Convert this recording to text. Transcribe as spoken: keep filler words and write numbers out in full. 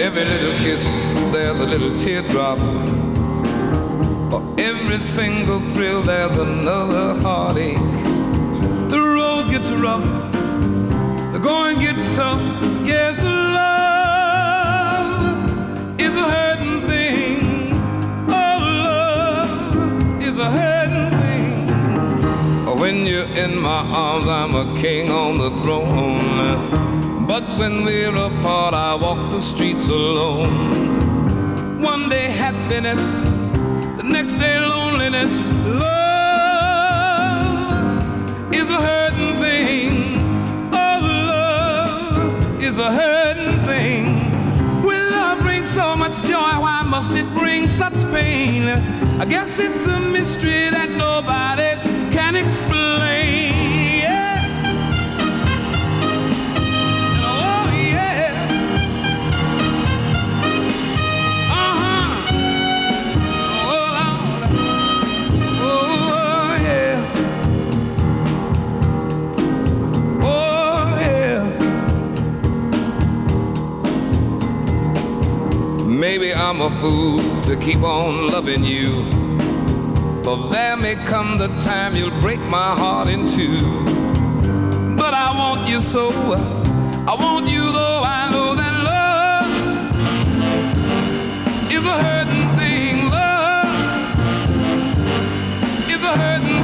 every little kiss, there's a little teardrop. For every single thrill, there's another heartache. The road gets rough, the going gets tough. Yes, love is a hurting thing. Oh, love is a hurting thing. When you're in my arms, I'm a king on the throne. But when we're apart, I walk the streets alone. One day happiness, the next day loneliness. Love is a hurting thing. Oh, love is a hurting thing. When love brings so much joy, why must it bring such pain? I guess it's a mystery that nobody can explain. Maybe I'm a fool to keep on loving you, for there may come the time you'll break my heart in two. But I want you so, I want you though I know that love is a hurting thing. Love is a hurting thing.